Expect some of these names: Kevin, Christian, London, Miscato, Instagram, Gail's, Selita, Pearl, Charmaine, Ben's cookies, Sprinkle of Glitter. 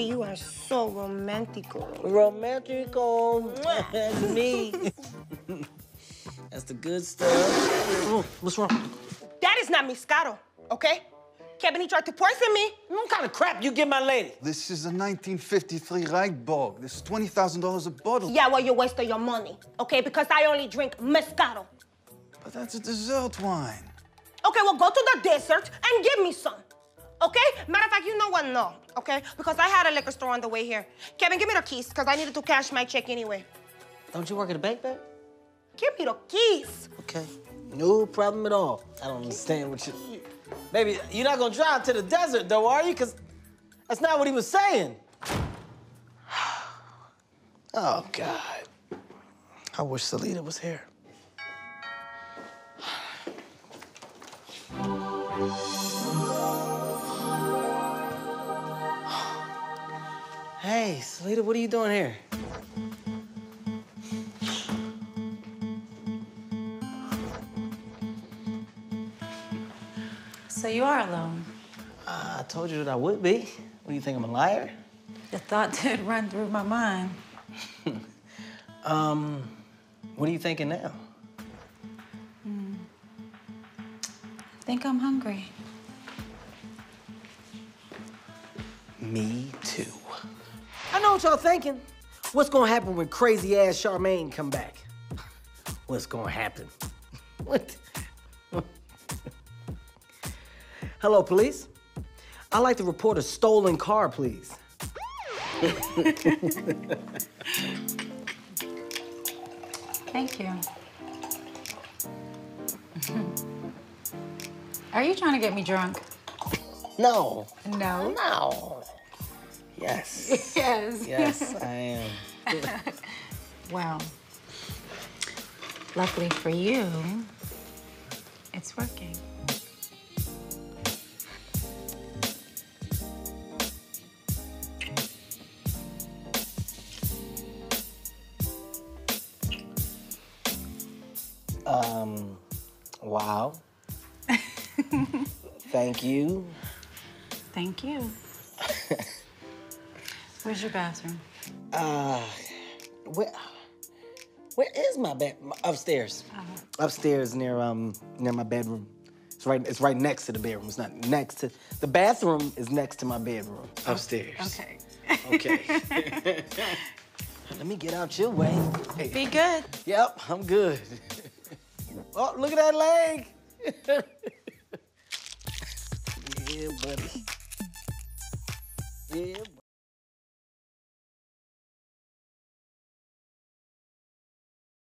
You are so romantical. Romantical. That's me. That's the good stuff. Oh, what's wrong? That is not Miscato, okay? Kevin, he tried to poison me. What kind of crap you give my lady? This is a 1953 Ragbock. This is $20,000 a bottle. Yeah, well, you wasted your money, okay? Because I only drink Miscato. But that's a dessert wine. Okay, well, go to the desert and give me some, okay? Matter of fact, you know what? No, okay? Because I had a liquor store on the way here. Kevin, give me the keys, because I needed to cash my check anyway. Don't you work at a bank, babe? Give me the keys. Okay, no problem at all. I don't understand what you... Baby, you're not gonna drive to the desert, though, are you? Because that's not what he was saying. Oh, God. I wish Selita was here. Hey, Selita, what are you doing here? So you are alone. I told you that I would be. What do you think, I'm a liar? The thought did run through my mind. What are you thinking now? I think I'm hungry. Me too. I know what y'all thinking. What's gonna happen when crazy-ass Charmaine come back? What's gonna happen? What? Hello, police. I'd like to report a stolen car, please. Thank you. Are you trying to get me drunk? No. No? No. Yes. Yes. Yes, I am. Well, luckily for you, it's working. Wow. Thank you. Thank you. Where's your bathroom? Where is my bathroom? Upstairs. Upstairs near my bedroom. It's right next to the bedroom. It's not next to, the bathroom is next to my bedroom. Upstairs. Okay. Okay. Let me get out your way. Hey. Be good. Yep, I'm good. Oh, look at that leg. Yeah, buddy. Yeah, buddy.